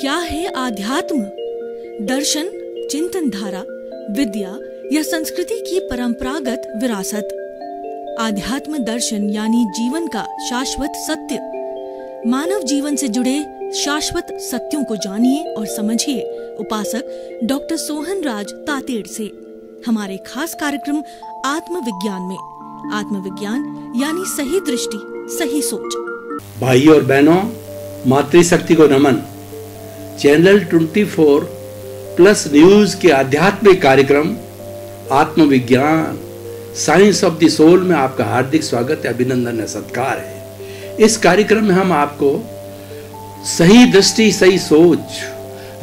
क्या है आध्यात्म? दर्शन, चिंतन धारा, विद्या या संस्कृति की परंपरागत विरासत। आध्यात्म दर्शन यानी जीवन का शाश्वत सत्य। मानव जीवन से जुड़े शाश्वत सत्यों को जानिए और समझिए उपासक डॉ. सोहनराज तातेड़ से हमारे खास कार्यक्रम आत्मविज्ञान में। आत्मविज्ञान यानी सही दृष्टि, सही सोच। भाई और बहनों, मातृशक्ति को नमन। चैनल 24 प्लस न्यूज के आध्यात्मिक कार्यक्रम आत्मविज्ञान साइंस ऑफ द सोल में आपका हार्दिक स्वागत है, अभिनंदन है, सत्कार है। इस कार्यक्रम में हम आपको सही दृष्टि, सही सोच,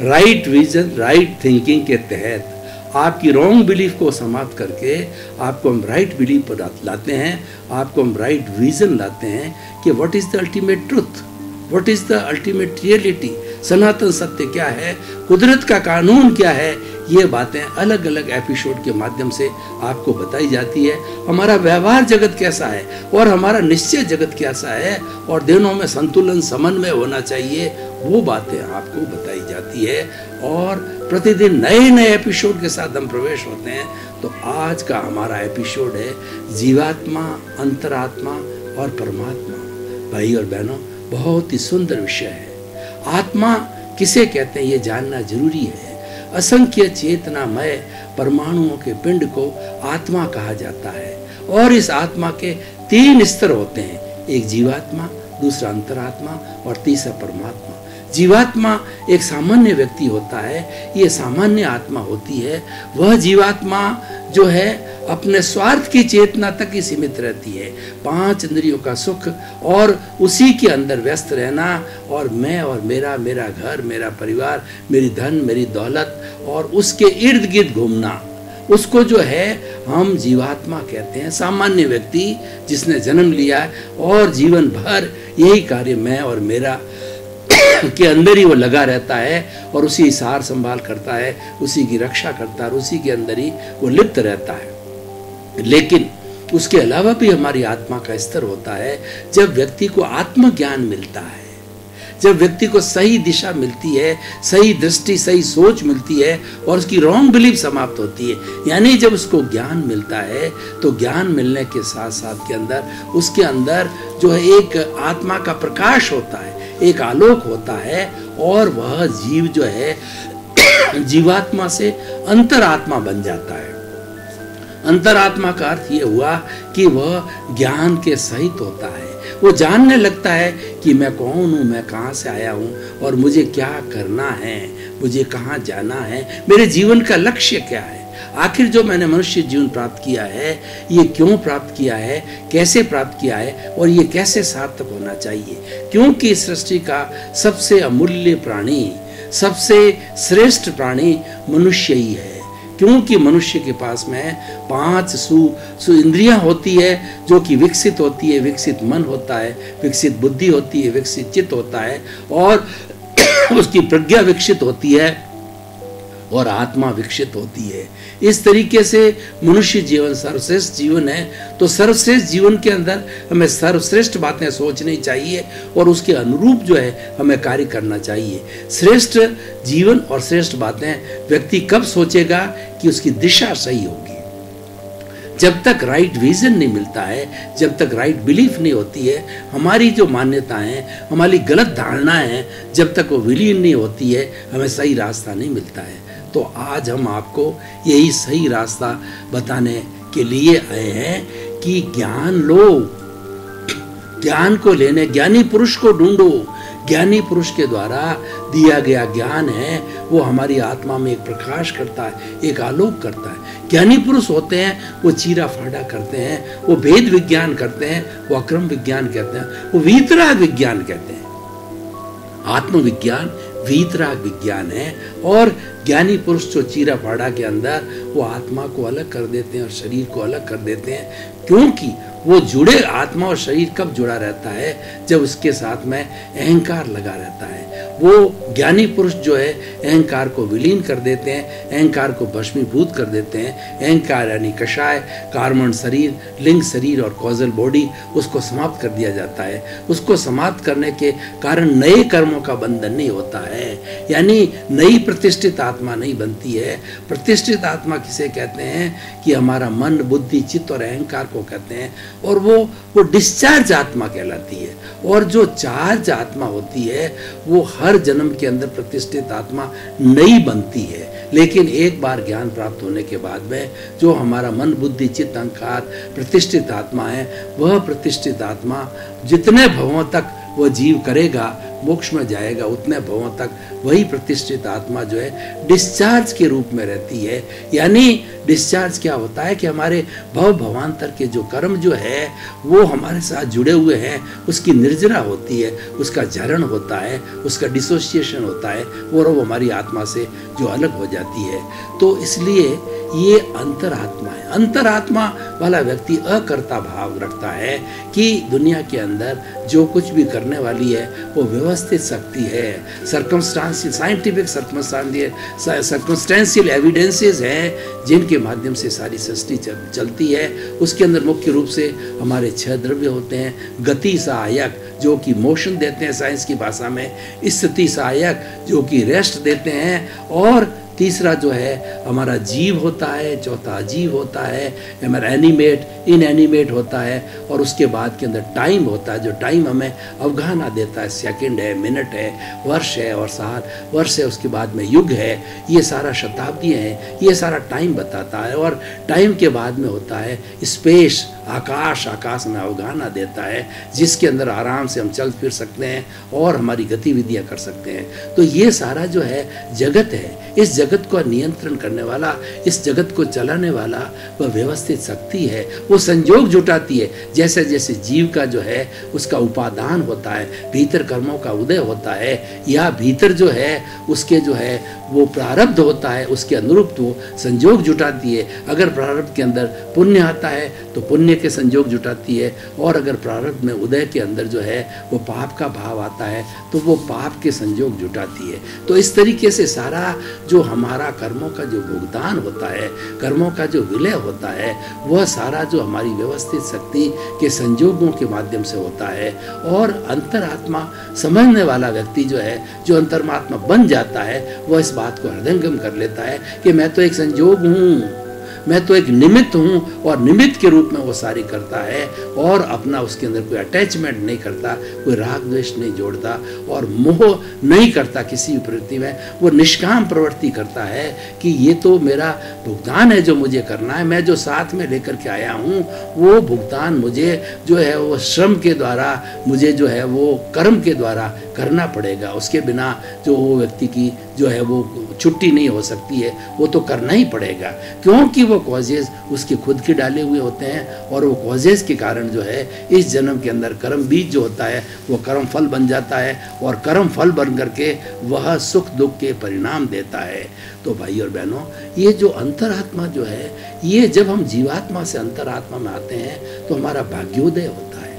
राइट विजन, राइट थिंकिंग के तहत आपकी रॉन्ग बिलीफ को समाप्त करके आपको हम राइट बिलीफ पर लाते हैं, आपको हम राइट विजन लाते हैं कि what is the ultimate truth, what is the ultimate reality, सनातन सत्य क्या है, कुदरत का कानून क्या है। ये बातें अलग अलग एपिसोड के माध्यम से आपको बताई जाती है। हमारा व्यवहार जगत कैसा है और हमारा निश्चय जगत कैसा है और दोनों में संतुलन, समन्वय होना चाहिए, वो बातें आपको बताई जाती है। और प्रतिदिन नए नए एपिसोड के साथ हम प्रवेश होते हैं। तो आज का हमारा एपिसोड है जीवात्मा, अंतरात्मा और परमात्मा। भाई और बहनों, बहुत ही सुंदर विषय है। आत्मा किसे कहते हैं ये जानना जरूरी है। असंख्य चेतनामय परमाणुओं के पिंड को आत्मा कहा जाता है और इस आत्मा के 3 स्तर होते हैं, एक जीवात्मा, दूसरा अंतरात्मा और तीसरा परमात्मा। जीवात्मा एक सामान्य व्यक्ति होता है, ये सामान्य आत्मा होती है। वह जीवात्मा जो है अपने स्वार्थ की चेतना तक ही सीमित रहती है, 5 इंद्रियों का सुख और उसी के अंदर व्यस्त रहना और मैं और मेरा, मेरा घर, मेरा परिवार, मेरी धन, मेरी दौलत और उसके इर्द गिर्द घूमना, उसको जो है हम जीवात्मा कहते हैं। सामान्य व्यक्ति जिसने जन्म लिया है और जीवन भर यही कार्य मैं और मेरा के अंदर ही वो लगा रहता है और उसी सार संभाल करता है, उसी की रक्षा करता है, उसी के अंदर ही वो लिप्त रहता है। लेकिन उसके अलावा भी हमारी आत्मा का स्तर होता है जब व्यक्ति को आत्मज्ञान मिलता है, जब व्यक्ति को सही दिशा मिलती है, सही दृष्टि, सही सोच मिलती है और उसकी रॉन्ग बिलीफ समाप्त होती है। यानी जब उसको ज्ञान मिलता है तो ज्ञान मिलने के साथ साथ के अंदर उसके अंदर जो है एक आत्मा का प्रकाश होता है, एक आलोक होता है और वह जीव जो है जीवात्मा से अंतरात्मा बन जाता है। अंतरात्मा का अर्थ ये हुआ कि वह ज्ञान के सहित होता है, वो जानने लगता है कि मैं कौन हूँ, मैं कहाँ से आया हूँ और मुझे क्या करना है, मुझे कहाँ जाना है, मेरे जीवन का लक्ष्य क्या है, आखिर जो मैंने मनुष्य जीवन प्राप्त किया है ये क्यों प्राप्त किया है, कैसे प्राप्त किया है और ये कैसे सार्थक होना चाहिए। क्योंकि इस सृष्टि का सबसे अमूल्य प्राणी, सबसे श्रेष्ठ प्राणी मनुष्य ही है। क्योंकि मनुष्य के पास में 5 इंद्रियां होती है जो कि विकसित होती है, विकसित मन होता है, विकसित बुद्धि होती है, विकसित चित्त होता है और उसकी प्रज्ञा विकसित होती है और आत्मा विकसित होती है। इस तरीके से मनुष्य जीवन सर्वश्रेष्ठ जीवन है। तो सर्वश्रेष्ठ जीवन के अंदर हमें सर्वश्रेष्ठ बातें सोचनी चाहिए और उसके अनुरूप जो है हमें कार्य करना चाहिए। श्रेष्ठ जीवन और श्रेष्ठ बातें व्यक्ति कब सोचेगा कि उसकी दिशा सही होगी। जब तक राइट विजन नहीं मिलता है, जब तक राइट बिलीफ नहीं होती है, हमारी जो मान्यताएं, हमारी गलत धारणाएं जब तक वो विलीन नहीं होती है, हमें सही रास्ता नहीं मिलता है। तो आज हम आपको यही सही रास्ता बताने के लिए आए हैं कि ज्ञान लो, ज्ञान को लेने, ज्ञानी पुरुष को ढूंढो। ज्ञानी पुरुष के द्वारा दिया गया ज्ञान है वो हमारी आत्मा में एक प्रकाश करता है, एक आलोक करता है। ज्ञानी पुरुष होते हैं वो चीरा फाड़ा करते हैं, वो भेद विज्ञान करते हैं, वो अक्रम विज्ञान कहते हैं, वो वीतराग विज्ञान कहते हैं। आत्मविज्ञान वीतराग विज्ञान है और ज्ञानी पुरुष जो चीरा फाड़ा के अंदर वो आत्मा को अलग कर देते हैं और शरीर को अलग कर देते हैं। क्योंकि वो जुड़े, आत्मा और शरीर कब जुड़ा रहता है, जब उसके साथ में अहंकार लगा रहता है वो ज्ञानी पुरुष जो है अहंकार को विलीन कर देते हैं, अहंकार को भस्मीभूत कर देते हैं। अहंकार यानी कषाय, कार्बन शरीर, लिंग शरीर और कॉजल बॉडी, उसको समाप्त कर दिया जाता है। उसको समाप्त करने के कारण नए कर्मों का बंधन नहीं होता है, यानी नई प्रतिष्ठित आत्मा नहीं बनती है। प्रतिष्ठित आत्मा किसे कहते हैं कि हमारा मन, बुद्धि, चित्त और अहंकार को कहते हैं, और वो डिस्चार्ज आत्मा कहलाती है। और जो चार्ज आत्मा होती है वो हर जन्म के अंदर प्रतिष्ठित आत्मा नई बनती है, लेकिन एक बार ज्ञान प्राप्त होने के बाद में जो हमारा मन, बुद्धि, चित्त, अहंकार प्रतिष्ठित आत्मा है, वह प्रतिष्ठित आत्मा जितने भवों तक वह जीव करेगा, मोक्ष में जाएगा, उतने भवों तक वही प्रतिष्ठित आत्मा जो है डिस्चार्ज के रूप में रहती है। यानी डिस्चार्ज क्या होता है कि हमारे भव भवान्तर के जो कर्म जो है वो हमारे साथ जुड़े हुए हैं, उसकी निर्जरा होती है, उसका झरण होता है, उसका डिसोसिएशन होता है, और वो हमारी आत्मा से जो अलग हो जाती है। तो इसलिए ये अंतरात्मा है। अंतरात्मा वाला व्यक्ति अकर्ता भाव रखता है कि दुनिया के अंदर जो कुछ भी करने वाली है वो व्यवस्थित शक्ति है। सर्कमस्टांशियल, साइंटिफिक सर्कमस्टांशियल एविडेंसेस हैं जिनके माध्यम से सारी सृष्टि चलती है। उसके अंदर मुख्य रूप से हमारे 6 द्रव्य होते हैं। गति सहायक जो कि मोशन देते हैं साइंस की भाषा में, स्थिति सहायक जो कि रेस्ट देते हैं, और तीसरा जो है हमारा जीव होता है, चौथा अजीव होता है, हमारा एनिमेट, इनएनिमेट होता है, और उसके बाद के अंदर टाइम होता है जो टाइम हमें अवगाहना देता है। सेकंड है, मिनट है, वर्ष है और साल वर्ष है, उसके बाद में युग है, ये सारा शताब्दी है, ये सारा टाइम बताता है। और टाइम के बाद में होता है स्पेस, आकाश, आकाश में अवगाहना देता है जिसके अंदर आराम से हम चल फिर सकते हैं और हमारी गतिविधियाँ कर सकते हैं। तो ये सारा जो है जगत है, इस जगत को नियंत्रण करने वाला, इस जगत को चलाने वाला वह व्यवस्थित शक्ति है। वो संयोग जुटाती है। जैसे जैसे जीव का जो है उसका उपादान होता है, भीतर कर्मों का उदय होता है, या भीतर जो है उसके जो है वो प्रारब्ध होता है, उसके अनुरूप वो संयोग जुटाती है। अगर प्रारब्ध के अंदर पुण्य आता है तो पुण्य के संयोग जुटाती है, और अगर प्रारब्ध में उदय के अंदर जो है वो पाप का भाव आता है तो वो पाप के संयोग जुटाती है। तो इस तरीके से सारा जो हमारा कर्मों का जो भुगतान होता है, कर्मों का जो विलय होता है, वह सारा जो हमारी व्यवस्थित शक्ति के संयोगों के माध्यम से होता है। और अंतरात्मा समझने वाला व्यक्ति जो है, जो अंतरात्मा बन जाता है, वह इस बात को हृदयंगम कर लेता है कि मैं तो एक संयोग हूँ, मैं तो एक निमित्त हूँ, और निमित्त के रूप में वो सारी करता है, और अपना उसके अंदर कोई अटैचमेंट नहीं करता, कोई राग द्वेष नहीं जोड़ता, और मोह नहीं करता किसी भी प्रवृत्ति में। वो निष्काम प्रवृत्ति करता है कि ये तो मेरा भुगतान है जो मुझे करना है, मैं जो साथ में लेकर के आया हूँ वो भुगतान मुझे जो है वो श्रम के द्वारा, मुझे जो है वो कर्म के द्वारा करना पड़ेगा। उसके बिना जो वो व्यक्ति की जो है वो छुट्टी नहीं हो सकती है, वो तो करना ही पड़ेगा, क्योंकि वो कॉजेज उसके खुद के डाले हुए होते हैं, और वो कॉजेज के कारण जो है इस जन्म के अंदर कर्म बीज जो होता है वो कर्म फल बन जाता है, और कर्म फल बन करके वह सुख दुख के परिणाम देता है। तो भाई और बहनों, ये जो अंतरात्मा जो है, ये जब हम जीवात्मा से अंतरात्मा में आते हैं तो हमारा भाग्योदय होता है,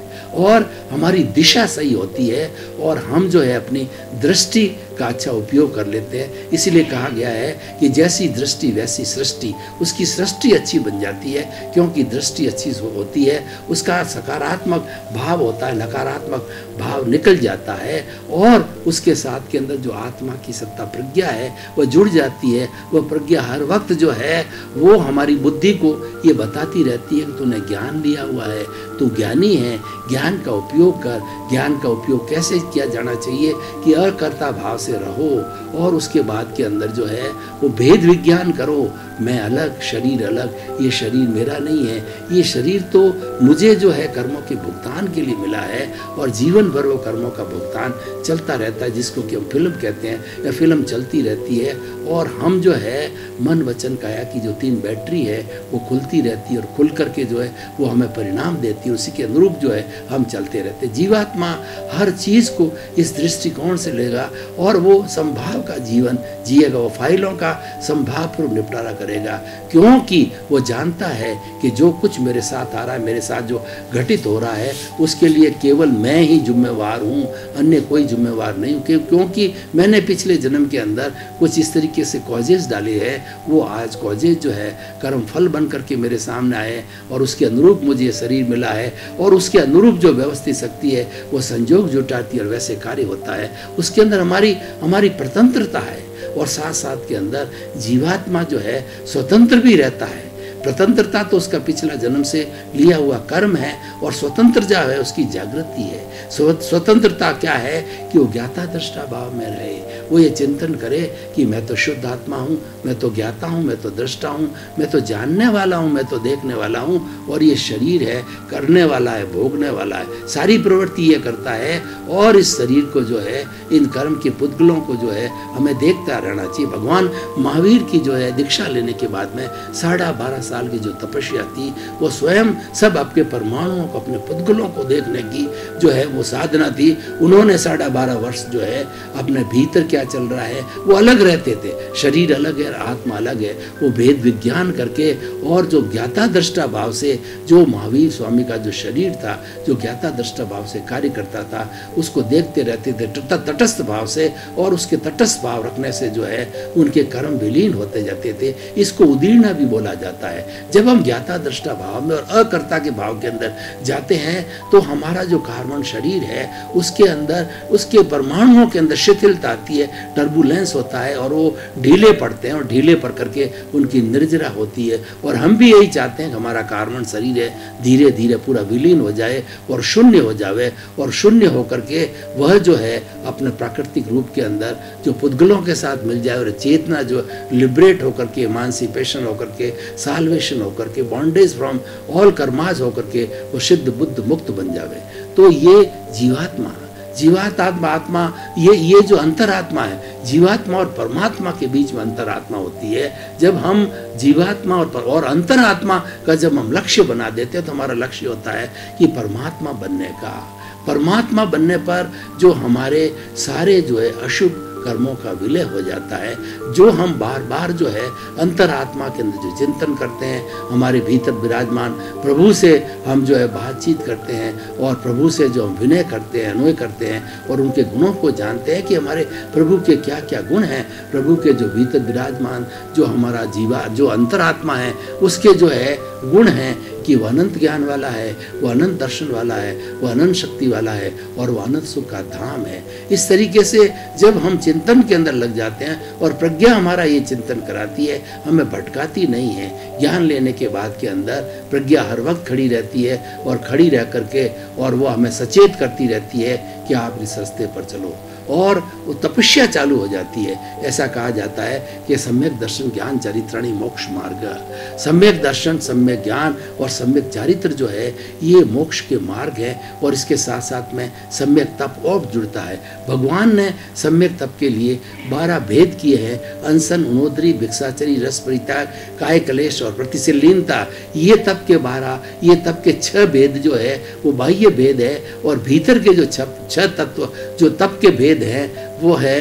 और हमारी दिशा सही होती है, और हम जो है अपनी दृष्टि का अच्छा उपयोग कर लेते हैं। इसीलिए कहा गया है कि जैसी दृष्टि वैसी सृष्टि, उसकी सृष्टि अच्छी बन जाती है, क्योंकि दृष्टि अच्छी होती है, उसका सकारात्मक भाव होता है, नकारात्मक भाव निकल जाता है, और उसके साथ के अंदर जो आत्मा की सत्ता प्रज्ञा है वह जुड़ जाती है। वह प्रज्ञा हर वक्त जो है वो हमारी बुद्धि को ये बताती रहती है कि तूने ज्ञान लिया हुआ है, तू ज्ञानी है, ज्ञान का उपयोग कर। ज्ञान का उपयोग कैसे किया जाना चाहिए कि अकर्ता भाव से रहो, और उसके बाद के अंदर जो है वो भेद विज्ञान करो, मैं अलग, शरीर अलग, ये शरीर मेरा नहीं है, ये शरीर तो मुझे जो है कर्मों के भुगतान के लिए मिला है, और जीवन भर वो कर्मों का भुगतान चलता रहता है, जिसको कि हम फिल्म कहते हैं, या फिल्म चलती रहती है। और हम जो है मन, वचन, काया की जो 3 बैटरी है वो खुलती रहती है, और खुल करके जो है वो हमें परिणाम देती है, उसी के अनुरूप जो है हम चलते रहते हैं। जीवात्मा हर चीज़ को इस दृष्टिकोण से लेगा, और वो संभाव का जीवन जिएगा, वो फाइलों का संभावपूर्व निपटारा करेगा। करेगा, क्योंकि वो जानता है कि जो कुछ मेरे साथ आ रहा है, मेरे साथ जो घटित हो रहा है, उसके लिए केवल मैं ही जिम्मेवार हूँ, अन्य कोई जिम्मेवार नहीं हूँ, क्योंकि मैंने पिछले जन्म के अंदर कुछ इस तरीके से कॉजेज डाले हैं, वो आज कॉजेज जो है कर्म फल बन करके मेरे सामने आए और उसके अनुरूप मुझे शरीर मिला है और उसके अनुरूप जो व्यवस्थित शक्ति है वो संयोग जुटाती है और वैसे कार्य होता है। उसके अंदर हमारी प्रतंत्रता है और साथ साथ के अंदर जीवात्मा जो है स्वतंत्र भी रहता है। प्रतंत्रता तो उसका पिछला जन्म से लिया हुआ कर्म है और स्वतंत्र जो है उसकी जागृति है। स्वतंत्रता क्या है कि वो ज्ञाता दृष्टा भाव में रहे, वो ये चिंतन करे कि मैं तो शुद्ध आत्मा हूँ, मैं तो ज्ञाता हूँ, मैं तो दृष्टा हूँ, मैं तो जानने वाला हूँ, मैं तो देखने वाला हूँ और ये शरीर है करने वाला है, भोगने वाला है, सारी प्रवृत्ति ये करता है और इस शरीर को जो है इन कर्म के पुतगलों को जो है हमें देखता रहना चाहिए। भगवान महावीर की जो है दीक्षा लेने के बाद में 12.5 साल की जो तपस्या थी वो स्वयं सब अपने परमाणुओं को, अपने पुद्गलों को देखने की जो है वो साधना थी। उन्होंने 12.5 वर्ष जो है अपने भीतर क्या चल रहा है वो अलग रहते थे, शरीर अलग है, आत्मा अलग है, वो भेद विज्ञान करके और जो ज्ञाता दृष्टा भाव से जो महावीर स्वामी का जो शरीर था जो ज्ञाता दृष्टा भाव से कार्य करता था उसको देखते रहते थे तटस्थ भाव से और उसके तटस्थ भाव रखने से जो है उनके कर्म विलीन होते जाते थे। इसको उदीर्णा भी बोला जाता है। जब हम ज्ञाता दृष्टा भाव में और अकर्ता के भाव के अंदर जाते हैं तो हमारा जो कार्बन शरीर है उसके अंदर उसके परमाणुओं के अंदर शिथिलता आती है, टर्बुलेंस होता है और वो ढीले पड़ते हैं और ढीले पड़ करके उनकी निर्जरा होती है। और हम भी यही चाहते हैं कि हमारा कार्बन शरीर है धीरे धीरे पूरा विलीन हो जाए और शून्य हो जाए और शून्य होकर के वह जो है अपने प्राकृतिक रूप के अंदर जो पुद्गलों के साथ मिल जाए और चेतना जो लिबरेट होकर के, एमांसिपेशन होकर के, साल होकर के, बॉन्डेज फ्रॉम ऑल कर्माज होकर के वो सिद्ध बुद्ध मुक्त बन जावे। तो ये जीवात्मा ये जो अंतरात्मा है, जीवात्मा और परमात्मा के बीच में अंतरात्मा होती है। जब हम जीवात्मा और अंतरात्मा का जब हम लक्ष्य बना देते हैं तो हमारा लक्ष्य होता है कि परमात्मा बनने का। परमात्मा बनने पर जो हमारे सारे जो है अशुभ कर्मों का विलय हो जाता है। जो हम बार बार जो है अंतरात्मा के अंदर जो चिंतन करते हैं, हमारे भीतर विराजमान प्रभु से हम जो है बातचीत करते हैं और प्रभु से जो हम विनय करते हैं, अनुय करते हैं और उनके गुणों को जानते हैं कि हमारे प्रभु के क्या क्या गुण हैं, प्रभु के जो भीतर विराजमान जो हमारा जो अंतरात्मा है उसके जो है गुण हैं कि वह अनंत ज्ञान वाला है, वह अनंत दर्शन वाला है, वह अनंत शक्ति वाला है और वह अनंत सुख का धाम है। इस तरीके से जब हम चिंतन के अंदर लग जाते हैं और प्रज्ञा हमारा ये चिंतन कराती है, हमें भटकाती नहीं है। ज्ञान लेने के बाद के अंदर प्रज्ञा हर वक्त खड़ी रहती है और खड़ी रह करके और वो हमें सचेत करती रहती है कि आप इस रास्ते पर चलो और वो तपस्या चालू हो जाती है। ऐसा कहा जाता है कि सम्यक दर्शन ज्ञान चारित्राणि मोक्ष मार्ग। सम्यक दर्शन, सम्यक ज्ञान और सम्यक चारित्र जो है ये मोक्ष के मार्ग है और इसके साथ साथ में सम्यक तप और जुड़ता है। भगवान ने सम्यक तप के लिए 12 भेद किए हैं, अनशन, उनोदरी, भिक्षाचरी, रस परित्याग, काय कलेश और प्रतिशीलता। ये तप के 6 भेद जो है वो बाह्य भेद है और भीतर के जो 6 तत्व जो तप के भेद है वो है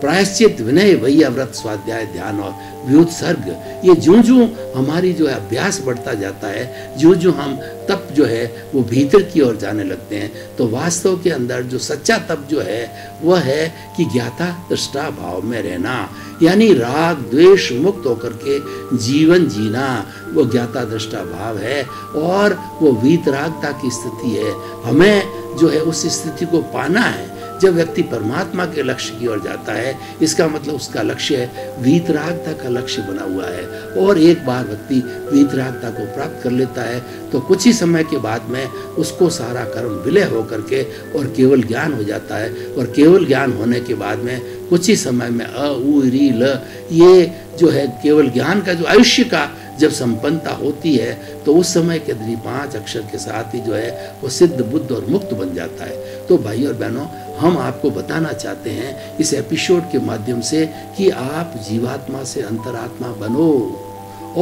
प्रायश्चित, विनय, वैयाव्रत, स्वाध्याय, ध्यान और व्युत्सर्ग। ये ज्यों ज्यों हमारी जो है अभ्यास बढ़ता जाता है, ज्यों ज्यों हम तप जो है वो भीतर की ओर जाने लगते हैं तो वास्तव के अंदर जो सच्चा तप जो है वह है कि ज्ञाता दृष्टा भाव में रहना, यानी राग द्वेष मुक्त होकर के जीवन जीना, वो ज्ञाता दृष्टा भाव है और वो वीतरागता की स्थिति है। हमें जो है उस स्थिति को पाना है। जब व्यक्ति परमात्मा के लक्ष्य की ओर जाता है, इसका मतलब उसका लक्ष्य है वीतरागता का लक्ष्य बना हुआ है और एक बार व्यक्ति वीतरागता को प्राप्त कर लेता है तो कुछ ही समय के बाद में उसको सारा कर्म विलय होकर के और केवल ज्ञान हो जाता है और केवल ज्ञान होने के बाद में कुछ ही समय में अ उ री ल ये जो है केवल ज्ञान का जो आयुष्य का जब संपन्नता होती है तो उस समय के अंदर 5 अक्षर के साथ ही जो है वो सिद्ध बुद्ध और मुक्त बन जाता है। तो भाई और बहनों, हम आपको बताना चाहते हैं इस एपिसोड के माध्यम से कि आप जीवात्मा से अंतरात्मा बनो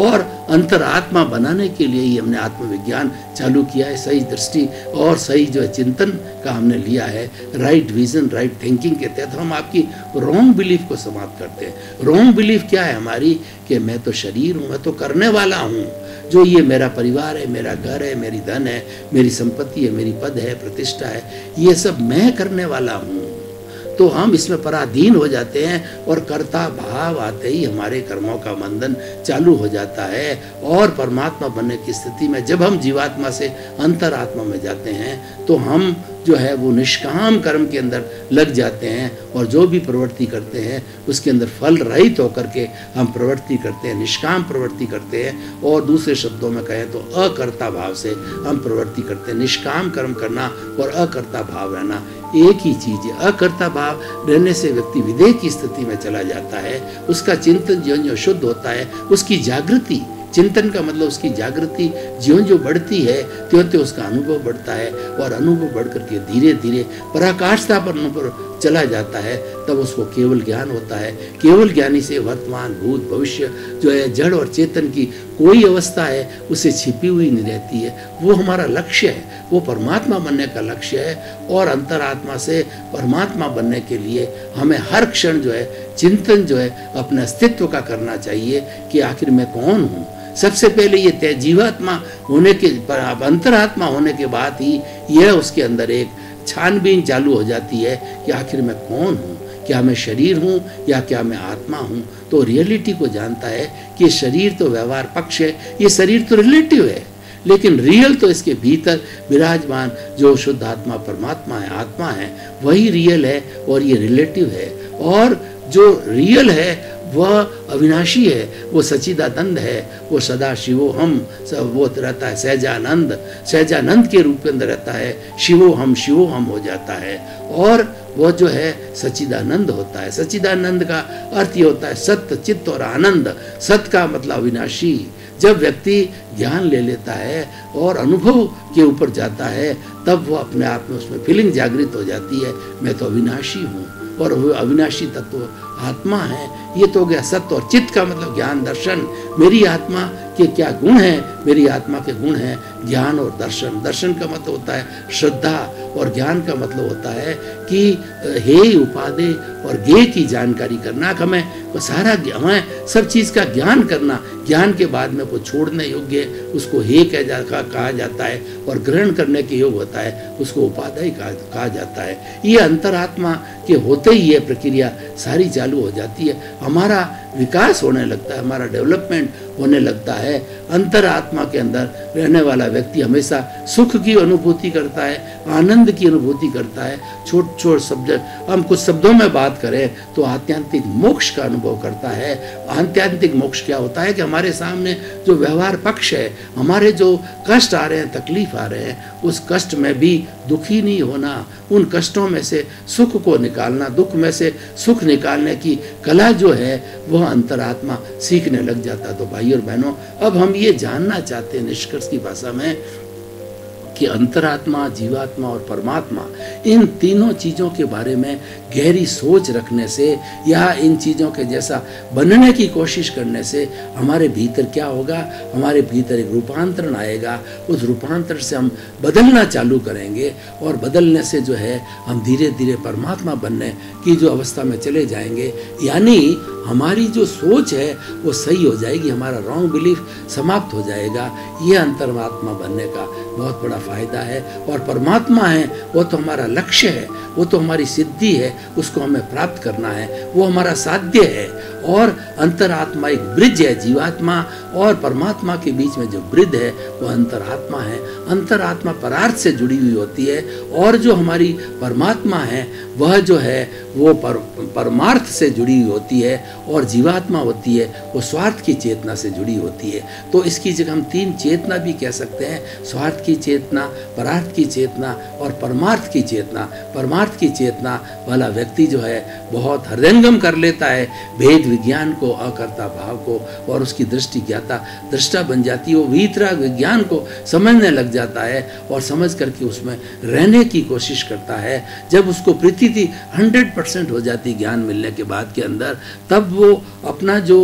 और अंतरात्मा बनाने के लिए ही हमने आत्मविज्ञान चालू किया है। सही दृष्टि और सही जो है चिंतन का हमने लिया है, राइट विजन राइट थिंकिंग के तहत हम आपकी रॉन्ग बिलीफ को समाप्त करते हैं। रॉन्ग बिलीफ क्या है हमारी कि मैं तो शरीर हूँ, मैं तो करने वाला हूँ, जो ये मेरा परिवार है, मेरा घर है, मेरी धन है, मेरी संपत्ति है, मेरी पद है, प्रतिष्ठा है, ये सब मैं करने वाला हूँ। तो हम इसमें पराधीन हो जाते हैं और कर्ता भाव आते ही हमारे कर्मों का बंधन चालू हो जाता है और परमात्मा बनने की स्थिति में जब हम जीवात्मा से अंतरात्मा में जाते हैं तो हम जो है वो निष्काम कर्म के अंदर लग जाते हैं और जो भी प्रवृत्ति करते हैं उसके अंदर फल रहित होकर के हम प्रवृत्ति करते हैं, निष्काम प्रवृत्ति करते हैं। और दूसरे शब्दों में कहें तो अकर्ता भाव से हम प्रवृत्ति करते हैं। निष्काम कर्म करना और अकर्ता भाव रहना एक ही चीज़ है। अकर्ता भाव रहने से व्यक्ति विदेह की स्थिति में चला जाता है। उसका चिंतन जो शुद्ध होता है, उसकी जागृति, चिंतन का मतलब उसकी जागृति ज्यों-ज्यों बढ़ती है त्यों-त्यों उसका अनुभव बढ़ता है और अनुभव बढ़ करके धीरे धीरे पराकाष्ठा पर चला जाता है। तब उसको केवल ज्ञान होता है। केवल ज्ञानी से वर्तमान भूत भविष्य जो है जड़ और चेतन की कोई अवस्था है उसे छिपी हुई नहीं रहती है। वो हमारा लक्ष्य है, वो परमात्मा बनने का लक्ष्य है। और अंतरात्मा से परमात्मा बनने के लिए हमें हर क्षण जो है चिंतन जो है अपने अस्तित्व का करना चाहिए कि आखिर मैं कौन हूँ। सबसे पहले ये तय जीवात्मा होने के, अंतरात्मा होने के बाद ही यह उसके अंदर एक छानबीन चालू हो जाती है कि आखिर मैं कौन हूँ, क्या मैं शरीर हूँ या क्या मैं आत्मा हूँ। तो रियलिटी को जानता है कि शरीर तो व्यवहार पक्ष है, ये शरीर तो रिलेटिव है, लेकिन रियल तो इसके भीतर विराजमान जो शुद्ध आत्मा परमात्मा है, आत्मा है, वही रियल है और ये रिलेटिव है। और जो रियल है वह अविनाशी है, वो सचिदानंद है, वो सदा शिवो हम सब वो रहता है, सहजानंद सहजानंद के रूप के अंदर रहता है, शिवो हम हो जाता है और वह जो है सच्चिदानंद होता है। सच्चिदानंद का अर्थ ये होता है सत्य चित्त और आनंद। सत्य का मतलब अविनाशी। जब व्यक्ति ज्ञान ले लेता है और अनुभव के ऊपर जाता है तब वो अपने आप में उसमें फीलिंग जागृत हो जाती है, मैं तो अविनाशी हूँ और अविनाशी तत्व आत्मा है। ये तो हो गया सत्य और चित्त का मतलब ज्ञान दर्शन। मेरी आत्मा के क्या गुण हैं? मेरी आत्मा के गुण हैं ज्ञान और दर्शन। दर्शन का मतलब होता है श्रद्धा और ज्ञान का मतलब होता है कि हे उपादे और गे की जानकारी करना। हमें वो सारा हमें सब चीज़ का ज्ञान करना, ज्ञान के बाद में वो छोड़ने योग्य उसको हे कहा जाता है और ग्रहण करने के योग होता है उसको उपादेय कहा जाता है। ये अंतरात्मा के होते ही ये प्रक्रिया सारी चालू हो जाती है। हमारा विकास होने लगता है, हमारा डेवलपमेंट होने लगता है। अंतरात्मा के अंदर रहने वाला व्यक्ति हमेशा सुख की अनुभूति करता है, आनंद की अनुभूति करता है। छोट छोट शब्द हम कुछ शब्दों में बात करें तो आध्यात्मिक मोक्ष का अनुभव करता है। आध्यात्मिक मोक्ष क्या होता है कि हमारे सामने जो व्यवहार पक्ष है, हमारे जो कष्ट आ रहे हैं, तकलीफ आ रहे हैं, उस कष्ट में भी दुखी नहीं होना, उन कष्टों में से सुख को निकालना, दुख में से सुख निकालने की कला जो है वह अंतरात्मा सीखने लग जाता। तो भाई और बहनों, अब हम ये जानना चाहते हैं निष्कर्ष की भाषा में कि अंतरात्मा, जीवात्मा और परमात्मा, इन तीनों चीज़ों के बारे में गहरी सोच रखने से या इन चीज़ों के जैसा बनने की कोशिश करने से हमारे भीतर क्या होगा? हमारे भीतर एक रूपांतरण आएगा। उस रूपांतरण से हम बदलना चालू करेंगे और बदलने से जो है हम धीरे धीरे परमात्मा बनने की जो अवस्था में चले जाएंगे। यानी हमारी जो सोच है वो सही हो जाएगी, हमारा रॉन्ग बिलीफ समाप्त हो जाएगा। ये अंतरात्मा बनने का बहुत बड़ा फ़ायदा है। और परमात्मा है वो तो हमारा लक्ष्य है, वो तो हमारी सिद्धि है, उसको हमें प्राप्त करना है, वो हमारा साध्य है। और अंतरात्मा एक ब्रिज है, जीवात्मा और परमात्मा के बीच में जो ब्रिज है वो अंतरात्मा है। अंतरात्मा परार्थ से जुड़ी हुई होती है और जो हमारी परमात्मा है वह जो है वो परमार्थ से जुड़ी हुई होती है और जीवात्मा होती है वो स्वार्थ की चेतना से जुड़ी होती है। तो इसकी जगह हम तीन चेतना भी कह सकते हैं, स्वार्थ की चेतना, परार्थ की चेतना और परमार्थ की चेतना। परमार्थ की चेतना वाला व्यक्ति जो है बहुत हृदयंगम कर लेता है भेद विज्ञान को, अकर्ता भाव को और उसकी दृष्टि ज्ञाता दृष्टा बन जाती है, वो वितराग विज्ञान को समझने लग जाता है और समझ करके उसमें रहने की कोशिश करता है। जब उसको प्रतीति 100% हो जाती ज्ञान मिलने के बाद के अंदर, तब वो अपना जो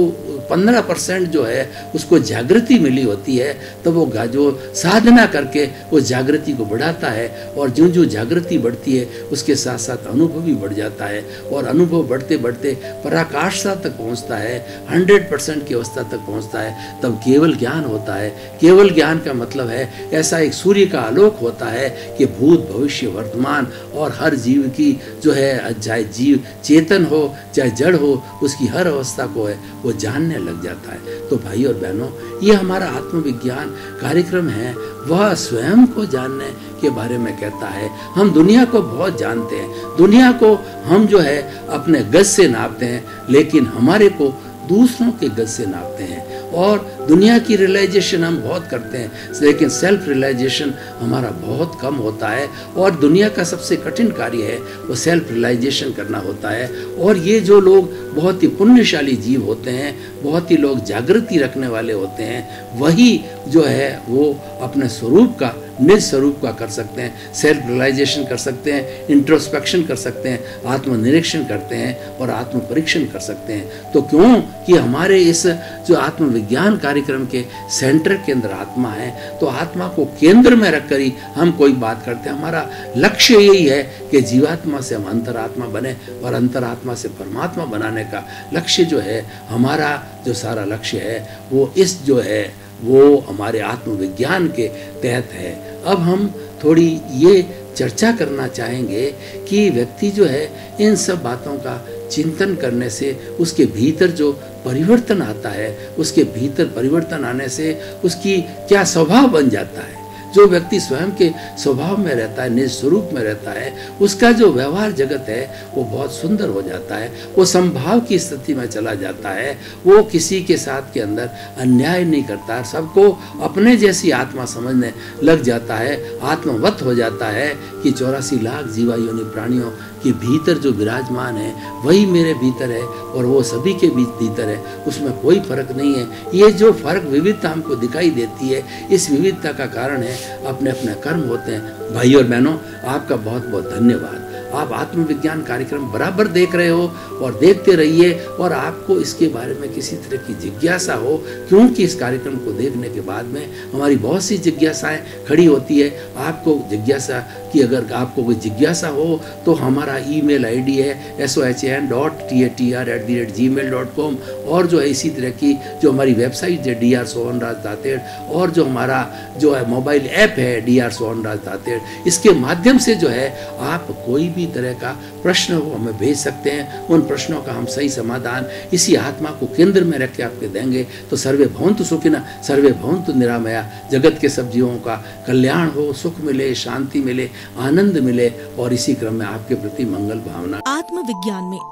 15% जो है उसको जागृति मिली होती है, तब वो जो साधना करके वो जागृति को बढ़ाता है और जो जो जागृति बढ़ती है उसके साथ साथ अनुभव भी बढ़ जाता है और अनुभव बढ़ते बढ़ते पराकाष्ठा तक पहुंचता है, 100% की अवस्था तक पहुंचता है, तब केवल ज्ञान होता है। केवल ज्ञान का मतलब है ऐसा एक सूर्य का आलोक होता है कि भूत भविष्य वर्तमान और हर जीव की जो है, चाहे जीव चेतन हो चाहे जड़ हो, उसकी हर अवस्था को है वो जानने लग जाता है। तो भाई और बहनों, ये हमारा आत्मविज्ञान कार्यक्रम है, वह स्वयं को जानने के बारे में कहता है। हम दुनिया को बहुत जानते हैं, दुनिया को हम जो है अपने गज से नापते हैं, लेकिन हमारे को दूसरों के गज से नापते हैं और दुनिया की रियलाइजेशन हम बहुत करते हैं, लेकिन सेल्फ रियलाइजेशन हमारा बहुत कम होता है। और दुनिया का सबसे कठिन कार्य है वो सेल्फ रियलाइजेशन करना होता है। और ये जो लोग बहुत ही पुण्यशाली जीव होते हैं, बहुत ही लोग जागृति रखने वाले होते हैं, वही जो है वो अपने स्वरूप का, निज स्वरूप का कर सकते हैं, सेल्फ रियलाइजेशन कर सकते हैं, इंट्रोस्पेक्शन कर सकते हैं, आत्मनिरीक्षण करते हैं और आत्मपरीक्षण कर सकते हैं। तो क्यों कि हमारे इस जो आत्मविज्ञान कार्यक्रम के सेंटर के अंदर आत्मा है, तो आत्मा को केंद्र में रख कर ही हम कोई बात करते हैं। हमारा लक्ष्य यही है कि जीवात्मा से हम अंतरात्मा बने और अंतरात्मा से परमात्मा बनाने का लक्ष्य जो है, हमारा जो सारा लक्ष्य है वो इस जो है वो हमारे आत्मविज्ञान के तहत है। अब हम थोड़ी ये चर्चा करना चाहेंगे कि व्यक्ति जो है इन सब बातों का चिंतन करने से उसके भीतर जो परिवर्तन आता है, उसके भीतर परिवर्तन आने से उसकी क्या स्वभाव बन जाता है। जो व्यक्ति स्वयं के स्वभाव में रहता है, निज स्वरूप में रहता है, उसका जो व्यवहार जगत है वो बहुत सुंदर हो जाता है, वो संभाव की स्थिति में चला जाता है, वो किसी के साथ के अंदर अन्याय नहीं करता, सबको अपने जैसी आत्मा समझने लग जाता है, आत्मवत हो जाता है कि 84 लाख जीवायोनि प्राणियों के भीतर जो विराजमान है वही मेरे भीतर है और वो सभी के भीतर है, उसमें कोई फर्क नहीं है। ये जो फर्क विविधता हमको दिखाई देती है, इस विविधता का कारण है अपने अपने कर्म होते हैं। भाई और बहनों, आपका बहुत बहुत धन्यवाद। आप आत्मविज्ञान कार्यक्रम बराबर देख रहे हो और देखते रहिए, और आपको इसके बारे में किसी तरह की जिज्ञासा हो, क्योंकि इस कार्यक्रम को देखने के बाद में हमारी बहुत सी जिज्ञासाएँ खड़ी होती है। आपको जिज्ञासा की अगर आपको कोई जिज्ञासा हो तो हमारा ईमेल आईडी है sohanraj.tater@gmail.com, और जो है इसी तरह की जो हमारी वेबसाइट है drsohanraj.tater, और जो हमारा जो है मोबाइल ऐप है drsohanraj.tater, इसके माध्यम से जो है आप कोई भी तरह का प्रश्न हो हमें भेज सकते हैं। उन प्रश्नों का हम सही समाधान इसी आत्मा को केंद्र में रख के आपके देंगे। तो सर्वे भवन्तु सुखिनः, सर्वे भवन्तु निरामया, जगत के सब जीवों का कल्याण हो, सुख मिले, शांति मिले, आनंद मिले, और इसी क्रम में आपके प्रति मंगल भावना। आत्मविज्ञान में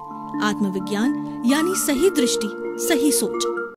आत्मविज्ञान यानी सही दृष्टि, सही सोच,